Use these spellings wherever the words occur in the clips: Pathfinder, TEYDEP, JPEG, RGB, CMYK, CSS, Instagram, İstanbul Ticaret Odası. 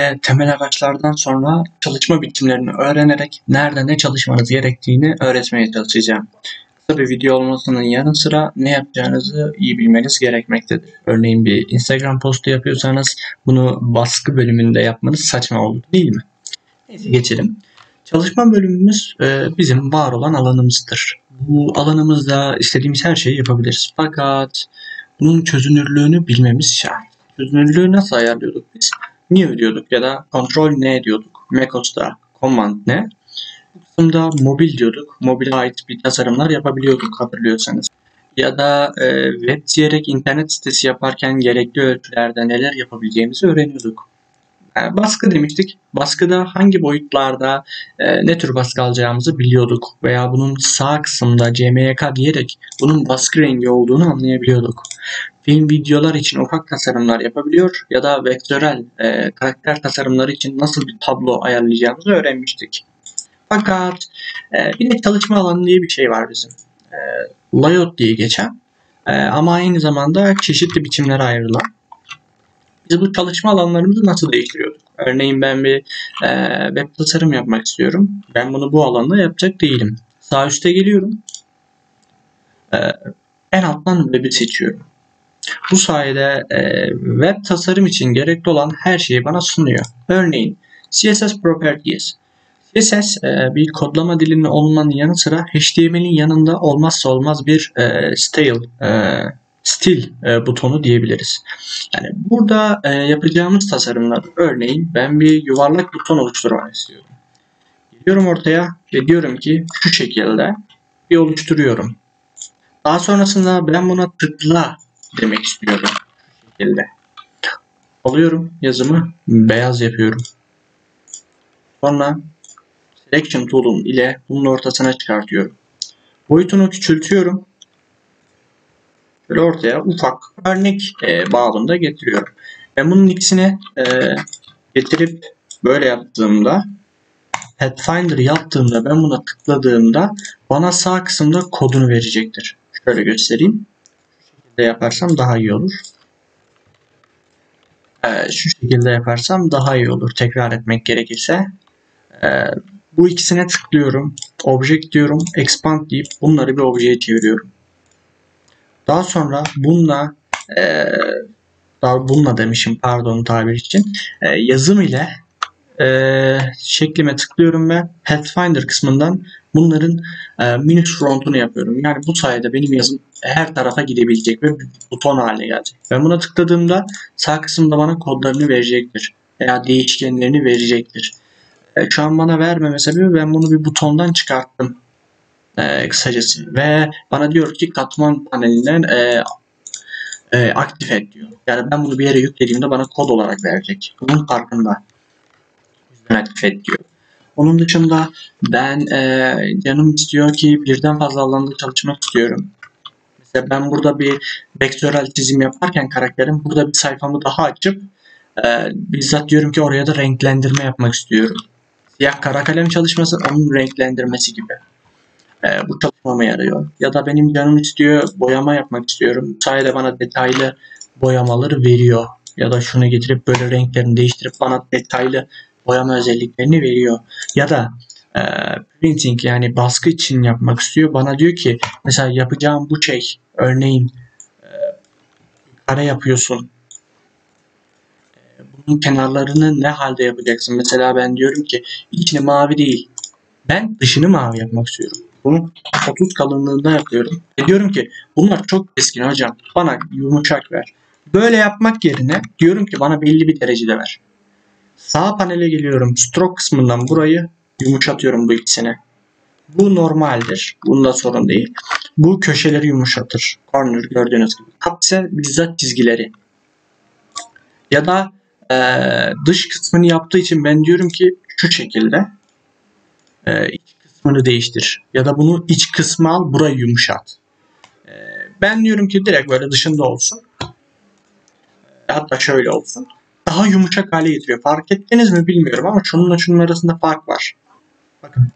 ve temel araçlardan sonra çalışma biçimlerini öğrenerek nerede ne çalışmanız gerektiğini öğretmeye çalışacağım. Kısa bir video olmasının yanı sıra ne yapacağınızı iyi bilmeniz gerekmektedir. Örneğin bir Instagram postu yapıyorsanız bunu baskı bölümünde yapmanız saçma olur, değil mi? Neyse, geçelim. Çalışma bölümümüz bizim var olan alanımızdır. Bu alanımızda istediğimiz her şeyi yapabiliriz. Fakat bunun çözünürlüğünü bilmemiz şart. Çözünürlüğü nasıl ayarlıyorduk biz? Niye ödüyorduk ya da kontrol ne diyorduk? MacOS'ta command ne? Bu kısımda mobil diyorduk. Mobile ait bir tasarımlar yapabiliyorduk hatırlıyorsanız. Ya da web diyerek internet sitesi yaparken gerekli ölçülerde neler yapabileceğimizi öğreniyorduk. Baskı demiştik. Baskıda hangi boyutlarda ne tür baskı alacağımızı biliyorduk. Veya bunun sağ kısımda CMYK diyerek bunun baskı rengi olduğunu anlayabiliyorduk. Film videolar için ufak tasarımlar yapabiliyor ya da vektörel karakter tasarımları için nasıl bir tablo ayarlayacağımızı öğrenmiştik. Fakat bir de çalışma alanı diye bir şey var bizim. Layout diye geçen ama aynı zamanda çeşitli biçimlere ayrılan. Biz bu çalışma alanlarımızı nasıl değiştiriyorduk? Örneğin ben bir web tasarım yapmak istiyorum. Ben bunu bu alanda yapacak değilim. Sağ üstte geliyorum. En alttan web'i seçiyorum. Bu sayede web tasarım için gerekli olan her şeyi bana sunuyor. Örneğin CSS Properties. CSS bir kodlama dilinin olmanın yanı sıra HTML'in yanında olmazsa olmaz bir stil butonu diyebiliriz. Yani burada yapacağımız tasarımlar, örneğin ben bir yuvarlak buton oluşturmak istiyorum. Geliyorum ortaya ve diyorum ki şu şekilde bir oluşturuyorum. Daha sonrasında ben buna tıkla demek istiyorum. Şu şekilde. Alıyorum yazımı, beyaz yapıyorum. Sonra Selection Tool'um ile bunun ortasına çıkartıyorum. Boyutunu küçültüyorum. Böyle ortaya ufak örnek bağlamında getiriyorum. Ben bunun ikisini getirip böyle yaptığımda, Pathfinder yaptığımda, ben buna tıkladığımda bana sağ kısımda kodunu verecektir. Şöyle göstereyim. Şu şekilde yaparsam daha iyi olur. Şu şekilde yaparsam daha iyi olur. Tekrar etmek gerekirse. Bu ikisine tıklıyorum. Object diyorum. Expand deyip bunları bir objeye çeviriyorum. Daha sonra yazım ile şeklime tıklıyorum ve Pathfinder kısmından bunların minus front'unu yapıyorum. Yani bu sayede benim yazım her tarafa gidebilecek ve buton haline gelecek. Ben buna tıkladığımda sağ kısımda bana kodlarını verecektir veya değişkenlerini verecektir. Şu an bana vermeme sebebi ben bunu bir butondan çıkarttım. Kısacası ve bana diyor ki katman panelinden aktif et diyor. Yani ben bunu bir yere yüklediğimde bana kod olarak verecek. Bunun farkında. Aktif et diyor. Onun dışında ben canım istiyor ki birden fazla alanda çalışmak istiyorum. Mesela ben burada bir vektörel çizim yaparken karakterim burada bir sayfamı daha açıp bizzat diyorum ki oraya da renklendirme yapmak istiyorum. Siyah kara kalem çalışması onun renklendirmesi gibi. Bu çalışmama yarıyor. Ya da benim canım istiyor, boyama yapmak istiyorum. Bu sayede bana detaylı boyamaları veriyor. Ya da şunu getirip böyle renklerini değiştirip bana detaylı boyama özelliklerini veriyor. Ya da printing yani baskı için yapmak istiyor. Bana diyor ki mesela yapacağım bu şey, örneğin kare yapıyorsun. Bunun kenarlarını ne halde yapacaksın? Mesela ben diyorum ki içini mavi değil. Ben dışını mavi yapmak istiyorum. Bunu 30 kalınlığında yapıyorum. Diyorum ki bunlar çok keskin hocam. Bana yumuşak ver. Böyle yapmak yerine diyorum ki bana belli bir derecede ver. Sağ panele geliyorum. Stroke kısmından burayı yumuşatıyorum bu ikisini. Bu normaldir. Bunda sorun değil. Bu köşeleri yumuşatır. Corner gördüğünüz gibi. Kapse bizzat çizgileri. Ya da dış kısmını yaptığı için ben diyorum ki şu şekilde. İç kısmını değiştir. Ya da bunu iç kısmı al, burayı yumuşat. Ben diyorum ki direkt böyle dışında olsun. Hatta şöyle olsun. Daha yumuşak hale getiriyor. Fark ettiniz mi bilmiyorum ama şununla şunun arasında fark var. Bakın.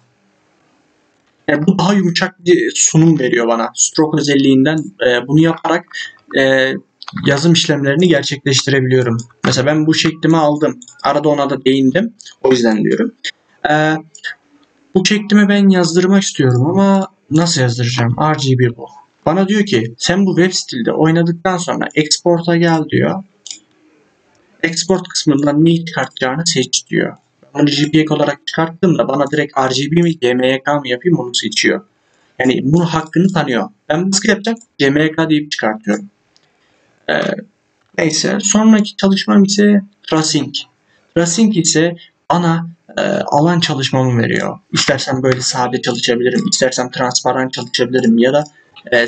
Yani bu daha yumuşak bir sunum veriyor bana. Stroke özelliğinden bunu yaparak yazım işlemlerini gerçekleştirebiliyorum. Mesela ben bu şeklimi aldım. Arada ona da değindim. O yüzden diyorum. Bu şeklimi ben yazdırmak istiyorum ama nasıl yazdıracağım? RGB bu. Bana diyor ki sen bu web stilde oynadıktan sonra export'a gel diyor. Export kısmından neyi çıkartacağını seç diyor. Bunu JPEG olarak çıkarttım da bana direkt RGB mi GMK mı yapayım onu seçiyor. Yani bunun hakkını tanıyor. Ben nasıl yapacağım? GMK deyip çıkartıyorum. Neyse. Sonraki çalışmam ise tracing. Tracing ise bana alan çalışmamı veriyor. İstersen böyle sade çalışabilirim. İstersen transparan çalışabilirim. Ya da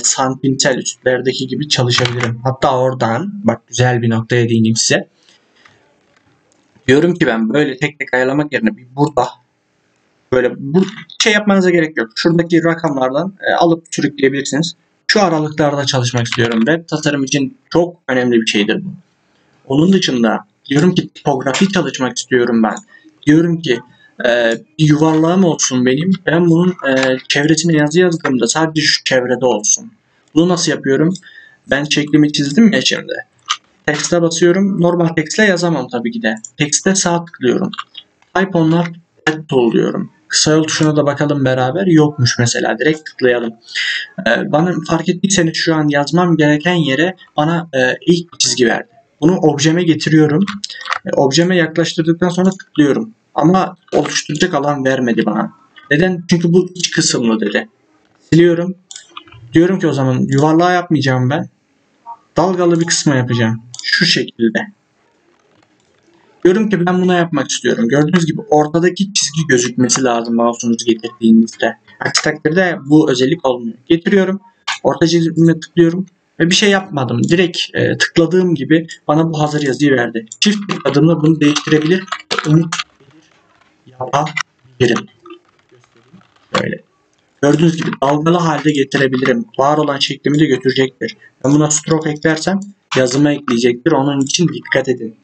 santimsel üstlerdeki gibi çalışabilirim. Hatta oradan bak güzel bir noktaya değineyim size. Diyorum ki ben böyle tek tek ayarlamak yerine bir burada böyle bu şey yapmanıza gerek yok. Şuradaki rakamlardan alıp sürükleyebilirsiniz. Şu aralıklarda çalışmak istiyorum. Web tasarım için çok önemli bir şeydir bu. Onun dışında diyorum ki tipografi çalışmak istiyorum ben. Diyorum ki bir yuvarlağım olsun benim. Ben bunun çevresine yazı yazdığımda sadece şu çevrede olsun. Bunu nasıl yapıyorum? Ben şeklimi çizdim ya şimdi. Text'e basıyorum. Normal text'le yazamam tabii ki de. Text'e sağ tıklıyorum. Type onlar tool diyorum. Kısa yol tuşuna da bakalım beraber. Yokmuş mesela. Direkt tıklayalım. Bana fark ettiyseniz şu an yazmam gereken yere bana ilk bir çizgi verdi. Bunu objeme getiriyorum. Objeme yaklaştırdıktan sonra tıklıyorum. Ama oluşturacak alan vermedi bana. Neden? Çünkü bu iç kısımlı dedi. Siliyorum. Diyorum ki o zaman yuvarlağı yapmayacağım ben. Dalgalı bir kısma yapacağım. Şu şekilde. Diyorum ki ben bunu yapmak istiyorum. Gördüğünüz gibi ortadaki çizgi gözükmesi lazım mouse'unuzu getirdiğinizde. Aksi takdirde bu özellik olmuyor. Getiriyorum. Orta çizgime tıklıyorum. Ve bir şey yapmadım. Direkt tıkladığım gibi bana bu hazır yazıyı verdi. Çift bir adımla bunu değiştirebilir. Yapabilirim. Böyle. Gördüğünüz gibi dalgalı halde getirebilirim. Var olan şeklimi de götürecektir. Ben buna stroke eklersem yazıma ekleyecektir. Onun için dikkat edin.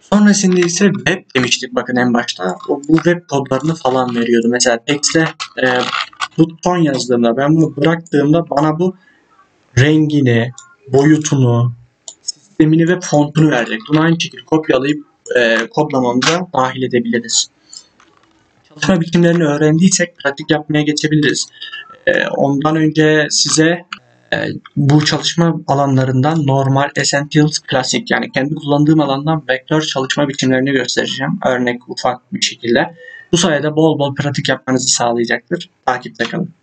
Sonrasında ise web demiştik bakın en başta. Bu web kodlarını falan veriyordu. Mesela text'e buton yazdığımda ben bunu bıraktığımda bana bu rengini, boyutunu, sistemini ve fontunu verecek. Bunu aynı şekilde kopyalayıp kodlamamıza dahil edebiliriz. Çalışma biçimlerini öğrendiysek pratik yapmaya geçebiliriz. Ondan önce size bu çalışma alanlarından normal, essentials, klasik yani kendi kullandığım alandan vektör çalışma biçimlerini göstereceğim. Örnek ufak bir şekilde. Bu sayede bol bol pratik yapmanızı sağlayacaktır. Takipte kalın.